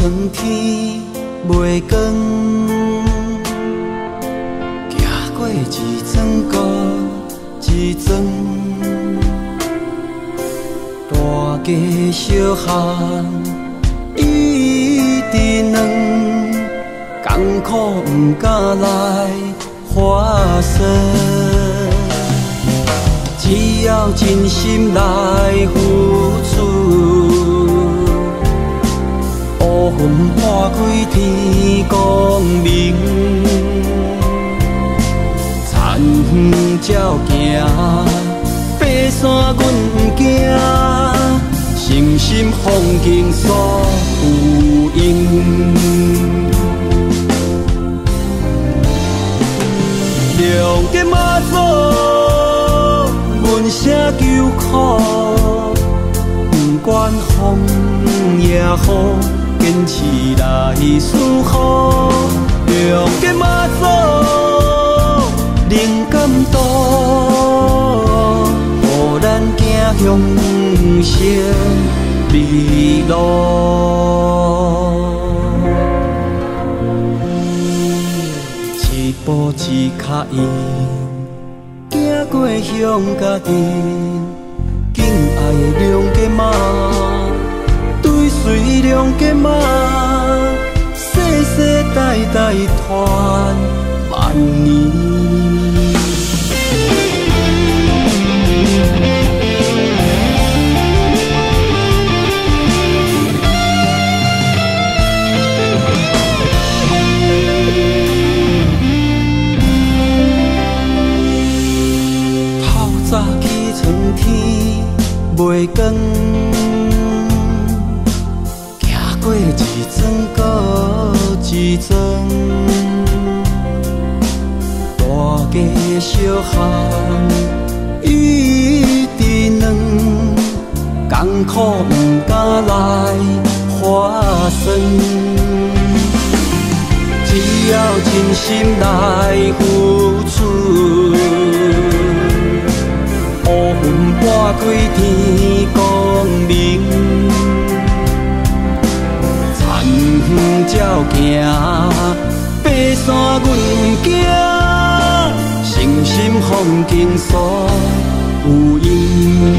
床起袂光，行过一庄又一庄，大家小巷一直软，艰苦毋敢来发声，只要真心来付出。 乌云破开，天光明。田园照行，爬山阮不惊。诚心风景所有因。用剑仔做文写求苦，不管风也雨。 坚持来思考，用剑仔做灵感刀，予咱走向生美路。一步一脚印，行过向家己敬爱的两个妈。 随良家妈，世世代代传万年。透早起床天袂光。 过一庄又一庄，大家小巷一直软，艰苦不敢来发酸。只要真心来付出，乌云破开天光明。 远照行，爬山阮不惊，诚心风景所有因。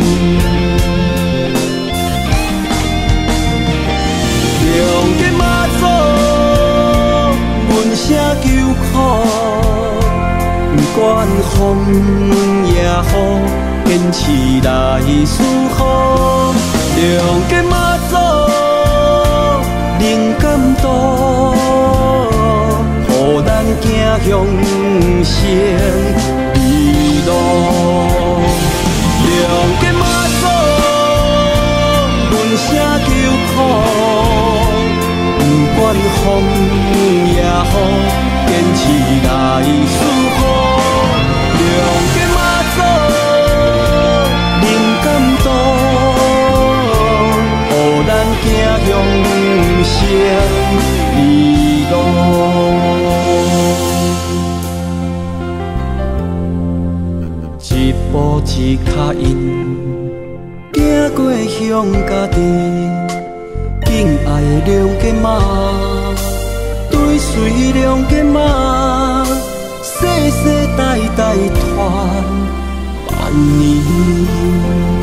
用剑仔做文写求苦，不管风也雨，坚持来思考。用剑仔做。 灵感刀，予咱走向生美路。用剑仔做文写求苦，不管风也雨，坚持来思考。用剑仔做灵感刀，予咱走向。 生美路，一步一脚印，行过向家己敬爱的良家妈，追随良家妈，世世代代传万年。